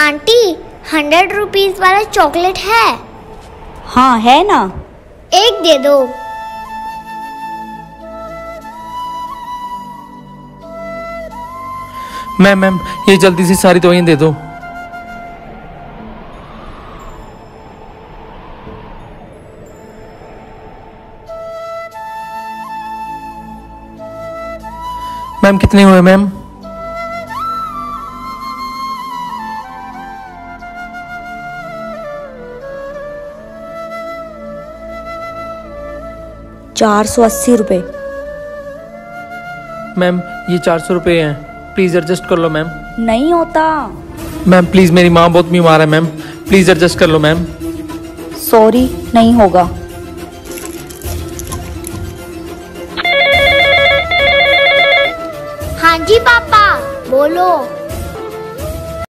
Aunty 100 rupees वाला chocolate है? हाँ है ना। एक दे दो। मैम ये जल्दी से सारी दवाइयाँ दे दो। मैम कितने हुए मैम? 480 रुपये। मैम ये 400 रुपये हैं, प्लीज एडजस्ट कर लो मैम। नहीं होता मैम, प्लीज मेरी माँ बहुत बीमार है मैम, प्लीज एडजस्ट कर लो मैम। सॉरी नहीं होगा।